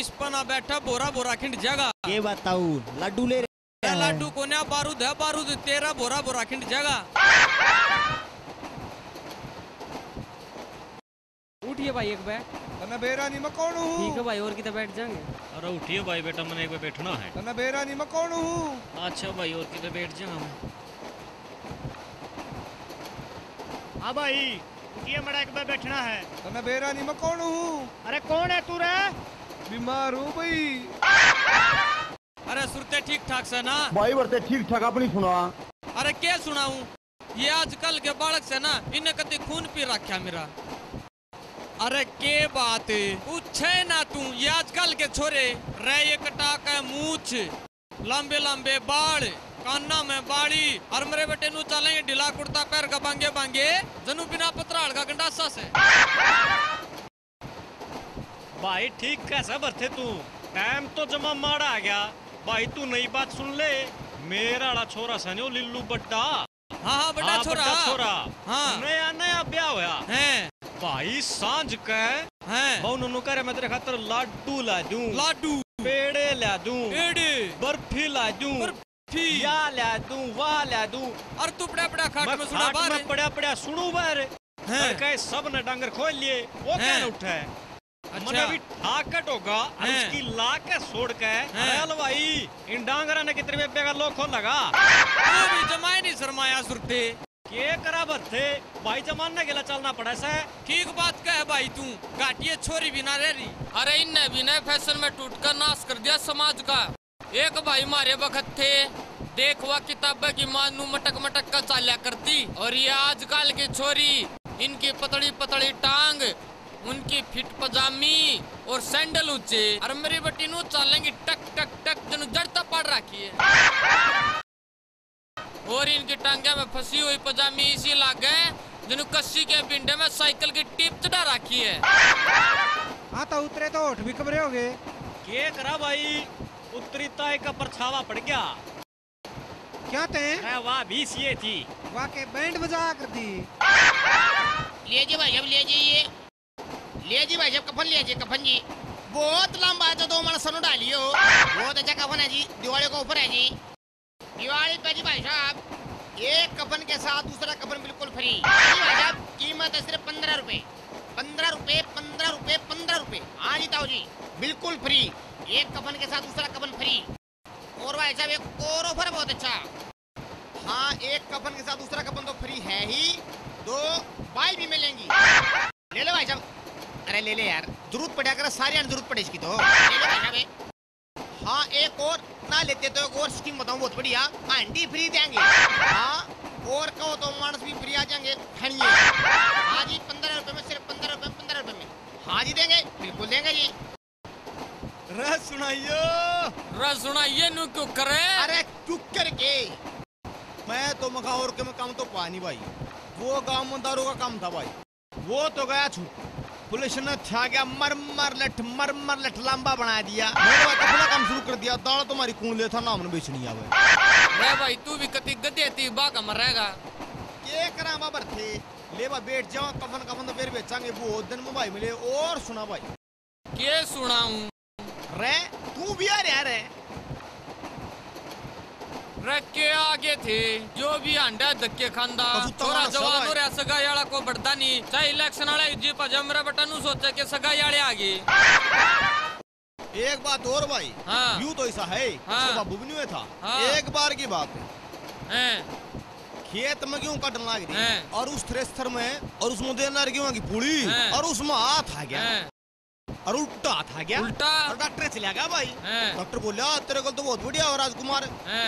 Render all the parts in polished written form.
इस पना बैठा बोरा बोरा खिंड जगा ये बताऊ लड्डू ले लड्डू को ना बारूद है बारूद तेरा बोरा बोरा खिंड जगा। उठिए भाई एक बैठ तने बेरा नहीं मैं कौन हूँ। ठीक है भाई और किधर बैठ जाएंगे। अरे उठिए भाई बेटा मैंने एक बार बैठना है। तने बेरा नहीं मैं कौन हूँ। अच्छा भाई और किधर बैठ जाएंगे। हाँ भाई उठिए मड़ा एक बार बैठना है। तने बेरा नहीं मैं कौन हूँ। अरे कौन है तू रे। बीमार हूँ भाई। अरे सुरते ठीक ठाक से ना भाई बरते ठीक ठाक अपनी सुना। अरे क्या सुनाऊं ये आजकल के बालक से ना इन्हें कति खून पी रखा मेरा। अरे के बात पूछे ना तू ये आजकल के छोरे रे ये कटा के मूछ लंबे लंबे बाल कान्ना में बाड़ी और मेरे बेटे नू चलेंगे ढीला कुर्ता पैर का बांगे बांगे जनू बिना पत्राल का गंडासा से। भाई ठीक कैसा बरते तू टाइम तो जमा मारा आ गया। भाई तू नई बात सुन ले मेरा छोरा सनो लिल्लू बड्डा। हाँ हाँ बड़ा छोरा छोरा हाँ नया नया ब्याह होया है भाई सांझ के हैं बहु ननु करे मैं तेरे खातर लाडू ला दूं लाडू पेड़े ला दूं पेड़े बर्फी ला दूं बर्फी या ला दूं वाह ला दूं। और तू बड़ा बड़ा खाट में सुना बार मैं बड़ा बड़ा सुनू बार है कहे सब ने डांगर खोल लिए वो क्या उठा है। अच्छा भी ठाकट होगा उसकी लाके छोड़ के अरे भाई इन डांगरा ने कितने बेबे का लोखो लगा वो भी जमाए नहीं शर्माया सुरते के कराबर थे भाई जमाने के लिए चलना पड़ा से। ठीक बात कहे भाई तू काटिए छोरी बिना रह रही। अरे इनने बिना फैशन में टूटकर नाश कर दिया समाज का। एक भाई मारे वक्त थे देखवा किताब की मानू मटक मटक का चाल्या करती और ये आजकल की छोरी इनकी पतली पतली टांग उनकी फिट पजामी और सैंडल ऊंचे और मेरी बेटी नू चालेंगी टक टक टक जन जड़ता पड़ रखी है और इनकी टांगे में फंसी हुई पजामी इसी लागे जन कस्सी के पिंडे में साइकिल की टिप चढ़ा रखी है। हाँ तो उतरे तो उठ भी कमरे हो गए क्या करा भाई उतरी ताई का परछावा पड़ गया क्या थे वाह भी ये थी वाह के बैंड बजा कर दी। ले जी भाई अब ले जाइए ले जी भाई साहब कफन ले जी कफन जी बहुत लंबा है तो दो मन सनु डालियो बहुत अच्छा कफन है जी दिवाली को ऊपर है जी दिवाली पे जी भाई साहब एक कफन के साथ दूसरा कफन बिल्कुल फ्री जी भाई साहब कीमत है सिर्फ 15 रुपए 15 रुपए 15 रुपए 15 रुपए। हाँ जी ताऊ जी बिल्कुल फ्री एक कफन के साथ दूसरा कफन फ्री। और भाई साहब एक और ऑफर बहुत अच्छा हाँ एक कफन के साथ दूसरा कफन तो फ्री है ही दो बाई भी मिलेंगी ले लो भाई साहब। अरे ले ले यार जरूरत पड़े अगर सारी जरूरत पड़े इसकी तो ले हाँ एक और ना लेते तो एक और स्कीम बताऊं बहुत बढ़िया आंटी फ्री देंगे हाँ और कहो तो मानस भी फ्री आ जाएंगे ठंडिये। हाँ जी 15 रुपए में सिर्फ 15 रुपए में। हाँ जी देंगे बिल्कुल देंगे जी रस सुनाइयो नू क्यों करे। अरे चुप करके मैं तो मखा और के में काम तो पानी भाई वो गाँव में दारू का काम था भाई वो तो गया छूट पुलिस ने छा गया मर लठ लंबा बना दिया अपना काम शुरू कर दिया दाल तुम्हारी कून ले था ना हमने बेचनी है भाई तू भी कति गदे थी बाका मरेगा के करा बाबर थे ले बा बैठ जाओ कफन कफन तो फिर बेचांगे वो दिन में भाई मिले। और सुना भाई के सुनाऊं रे तू भी आ रहा रे रखे आगे थे जो भी अंडा धक्के खांदा थोड़ा जवान हो रहा सगाई वाला को बढ़ता नहीं चाहे इलेक्शन वाला जी पा मेरा बेटा नू सोचे के सगाई वाले आगे। एक बात और भाई हाँ। यूं तो ऐसा है हाँ। बुबनी था हाँ। एक बार की बात है खेत में क्यों कटन लग रही है और उस थ्रेसर में और उसमें देना क्यों की पूरी और उसमें हाथ आ गया और उल्टा था गया उल्टा और डॉक्टर चला गया भाई डॉक्टर बोला तेरे को तो बहुत बढ़िया हो राजकुमार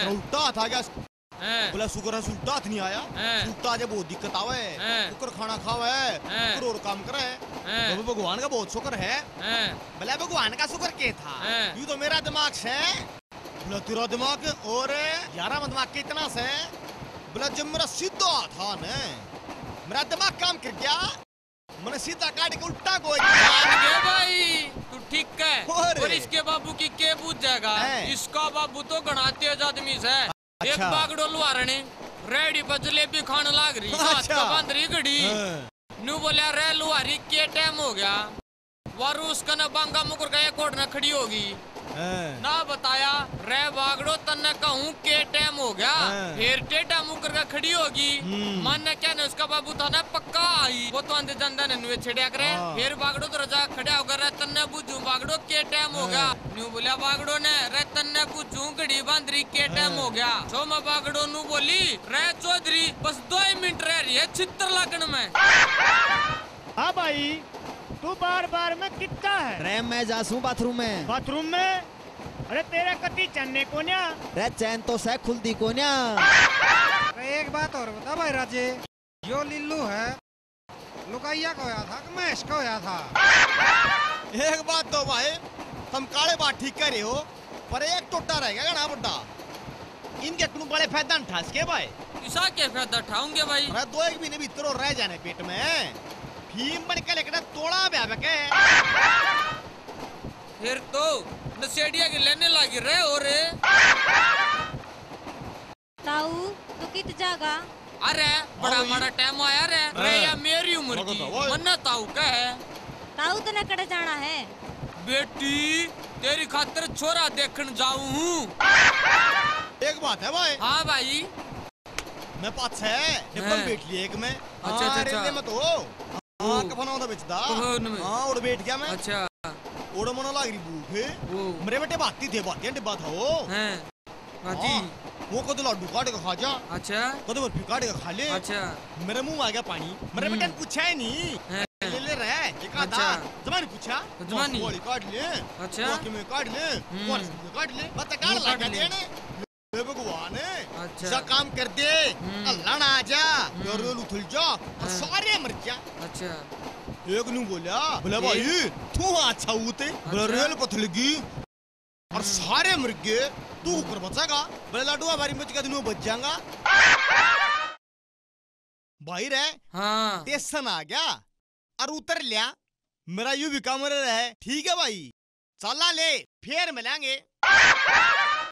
उल्टा था गया बोला शुक्र है उल्टा नहीं आया उल्टा जब बहुत दिक्कत आवे शुक्र खाना खावे शुक्र और काम करे तो भगवान का बहुत शुक्र है बोला भगवान का शुक्र के था यूं तो मेरा दिमाग से बोला तेरा दिमाग और यारा दिमाग कितना से बोला जब मेरा सीधा था न मेरा दिमाग काम कर गया मैंने सीधा काट के उल्टा को भाई तू ठीक है और इसके बाबू की के पूछ जाएगा इसका बाबू तो गणाते आदमी से अच्छा। एक बागडो लुआरने रेडी पर जलेबी खाने लाग रही अच्छा। बांध रही घड़ी नू बोलिया रे लुआरी के टाइम हो गया वारूस कने बांगा मुकुर गए कोड न खड़ी होगी ना बताया रे बागड़ो तन्ने कहूँ के टाइम हो गया फिर टेटा मुकर का खड़ी होगी मन ने क्या ने उसका बाबू था ना पक्का आई वो तो अंधे जंदा ने नुए छिड़िया करे फिर बागड़ो तो रजा खड़ा होगा रे तन्ने बुझू बागड़ो के टाइम हो गया न्यू बोला बागड़ो ने रे तन्ने बुझू घड़ी बांधरी के टाइम हो गया सो मैं बागड़ो नू बोली रे चौधरी बस 2 मिनट रह रही है छित्र लगन में। हाँ भाई तू बार बार में कितना है रे मैं जासूं बाथरूम में अरे तेरा कती चन्ने कोन्या रे चैन तो सह खुलदी कोन्या। एक बात और बता भाई राजे यो लिल्लू है लुकाइया खोया था कि मैं इसको खोया था। एक बात तो भाई तुम काले बात ठीक कर रहे हो पर एक टोटा रहेगा गणा बुड्ढा इनके कुन बड़े फायदा ठास के भाई किसा के फायदा ठाऊंगे भाई अरे 2 महीने भी तेरो रह जाने पेट में भीम बन के लेकर तोड़ा ब्याह के फिर तो नशेड़िया के लेने लागी रे हो रे ताऊ तो कित जागा अरे बड़ा बड़ा टाइम आया रे रे या मेरी उम्र की मन्ना ताऊ का है ताऊ तो न कड़े जाना है बेटी तेरी खातिर छोरा देखन जाऊं हूँ। एक बात है भाई। हाँ भाई मैं पाँच है निपल बैठ लिया एक में अच्छा अच्छा मत हो हाँ कपना उधर बेचता हाँ उड़ बैठ गया मैं अच्छा ओड़ो मनो लाग रही भूख मेरे बेटे बाती थे बातियां डिब्बा था वो हैं बाती वो को तो लड्डू काट के खा जा अच्छा को तो फिर काट के खा ले अच्छा मेरे मुंह में आ गया पानी मेरे बेटे ने पूछा ही नहीं ले ले रहा है एक आधा तुम्हारी पूछा तुम्हारी गोली काट ले अच्छा बाकी में काट ले और काट ले बता काट लगा देने हे भगवान अच्छा जा काम कर दे अल्लाह ना आ जा और उथल जा और सारे मर जा। अच्छा एक नू बोला बोला भाई तू अच्छा उते बोला रेल पथल गई और सारे मुर्गे तू ऊपर बचेगा बोला लाडुआ भारी मुझ का दिन बच जाएगा भाई रे। हाँ टेसन आ गया और उतर लिया मेरा यू भी काम रहा है ठीक है भाई चला ले फिर मिलेंगे।